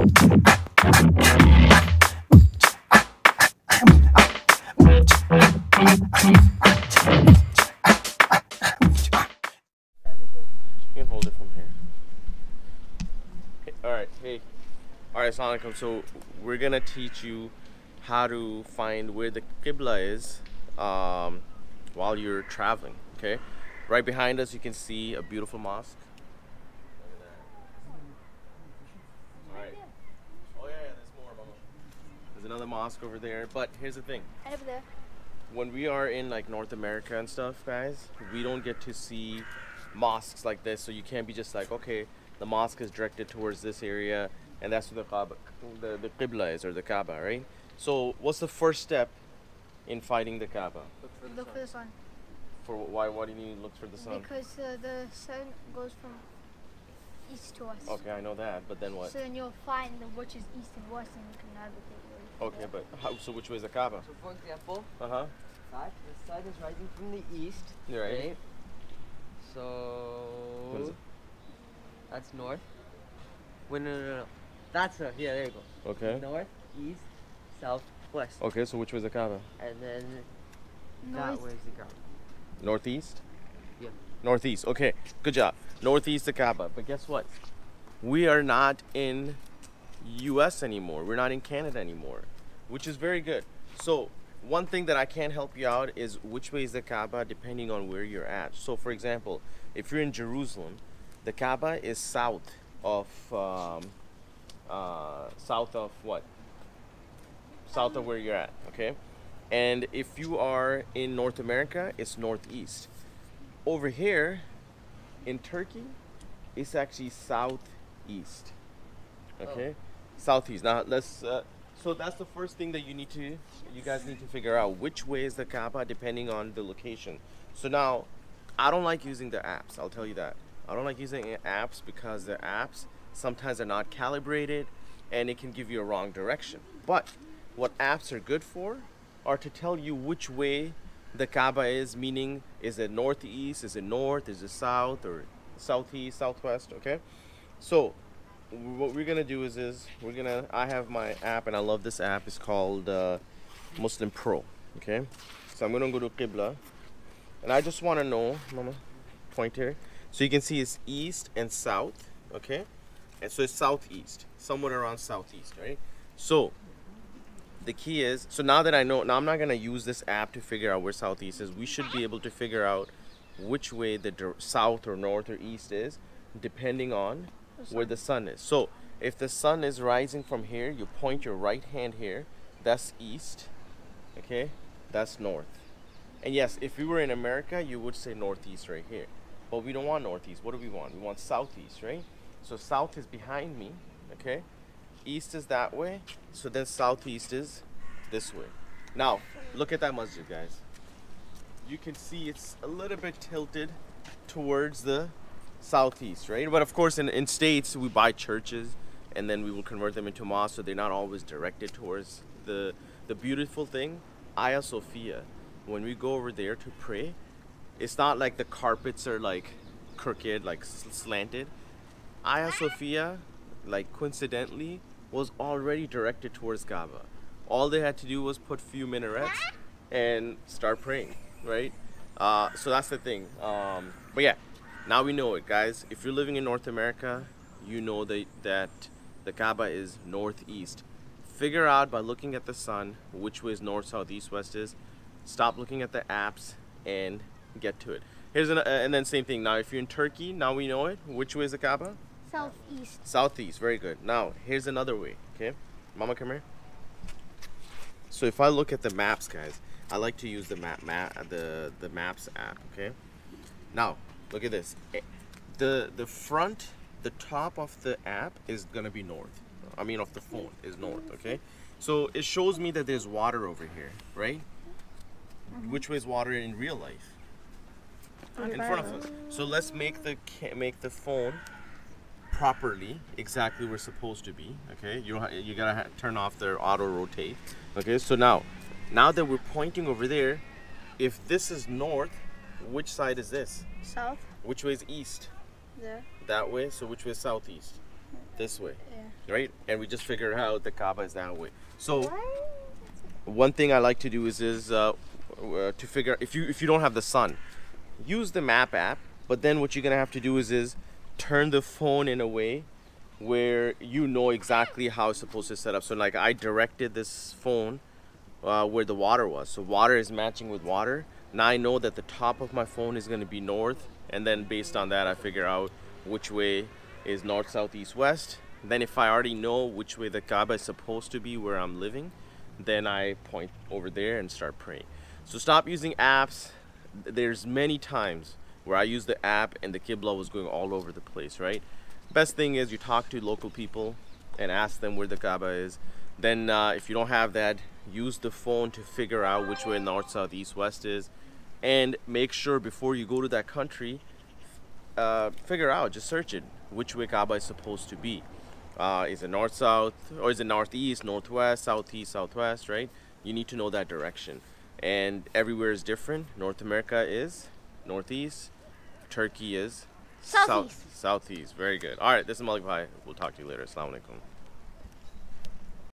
You can hold it from here. All right, Assalamualaikum. So we're gonna teach you how to find where the Qibla is while you're traveling. Okay, right behind us you can see a beautiful mosque. There's another mosque over there, but here's the thing. Over there. When we are in like North America and stuff, guys, we don't get to see mosques like this, so you can't be just like, okay, the mosque is directed towards this area, and that's where the Qibla is, or the Kaaba, right? So what's the first step in finding the Kaaba? Look for the sun. For why? Why do you need to look for the sun? Because the sun goes from east to west. Okay, I know that, but then what? So then you'll find which is east and west, and you can navigate. Okay, but how, so which way is the Kaaba? So for example, the sun is rising from the east. Right. So that's north. Wait, no. That's north. Yeah, there you go. Okay. North, east, south, west. Okay, so which way is the Kaaba? And then that way is the Kaaba. Northeast? Yeah. Northeast. Okay, good job. Northeast the Kaaba. But guess what? We are not in US anymore. We're not in Canada anymore, which is very good. So one thing that I can help you out is which way is the Kaaba depending on where you're at. So for example, if you're in Jerusalem, the Kaaba is south of south of where you're at. Okay, and if you are in North America, it's northeast. Over here in Turkey, it's actually southeast. Okay. Oh. Southeast. Now let's so that's the first thing that you guys need to figure out, which way is the Kaaba depending on the location. So now I don't like using the apps, I'll tell you that. I don't like using apps because the apps sometimes are not calibrated and it can give you a wrong direction. But what apps are good for are to tell you which way the Kaaba is, meaning is it northeast, is it north, is it south, or southeast, southwest. Okay, so what we're gonna do is we're gonna, I have my app and I love this app. It's called Muslim Pro. Okay, so I'm gonna go to Qibla and I just want to know, mama, point here, so you can see it's east and south. Okay, and so it's southeast, somewhere around southeast, right? So the key is, so now that I know, now I'm not gonna use this app to figure out where southeast is. We should be able to figure out which way the south or north or east is depending on where the sun is. So if the sun is rising from here, you point your right hand here, that's east. Okay, that's north. And yes, if you were in America, you would say northeast right here, but we don't want northeast. What do we want? We want southeast, right? So south is behind me. Okay, east is that way, so then southeast is this way. Now look at that masjid, guys. You can see it's a little bit tilted towards the southeast, right? But of course in states we buy churches and then we will convert them into mosques, so they're not always directed towards the beautiful thing, Hagia Sophia. When we go over there to pray, it's not like the carpets are like crooked, like slanted. Hagia Sophia, like coincidentally, was already directed towards Kaaba. All they had to do was put few minarets and start praying, right? So that's the thing. But yeah, now we know it, guys. If you're living in North America, you know that the Kaaba is northeast. Figure out by looking at the sun which way is north, south, east, west is. Stop looking at the apps and get to it. And then same thing. Now if you're in Turkey, now we know it. Which way is the Kaaba? Southeast. Southeast, very good. Now here's another way. Okay, mama, come here. So if I look at the maps, guys, I like to use the the maps app. Okay, now look at this. The front, the top of the app is gonna be north. I mean of the phone is north, okay? So it shows me that there's water over here, right? Which way is water in real life? In front of us. So let's make the phone properly exactly where it's supposed to be, okay? You gotta turn off their auto rotate. Okay, so now that we're pointing over there, if this is north, which side is this? South. Which way is east? There. That way. So which way is southeast? this way, yeah, right? And we just figure out the Kaaba is that way. So one thing I like to do is to figure, if you don't have the sun, use the map app. But then what you're gonna have to do is turn the phone in a way where you know exactly how it's supposed to set up. So like I directed this phone where the water was. So water is matching with water. Now I know that the top of my phone is going to be north, and then based on that I figure out which way is north, south, east, west. Then if I already know which way the Kaaba is supposed to be where I'm living, then I point over there and start praying. So stop using apps. There's many times where I used the app and the Qibla was going all over the place, right? Best thing is you talk to local people and ask them where the Kaaba is. Then if you don't have that, use the phone to figure out which way north, south, east, west is. And make sure before you go to that country, figure out, just search it, which way Kaaba is supposed to be. Is it north, south, or is it northeast, northwest, southeast, southwest, right? You need to know that direction. And everywhere is different. North America is northeast, Turkey is southeast. Southeast, very good. All right, this is Malik Bhai. We'll talk to you later. Assalamualaikum.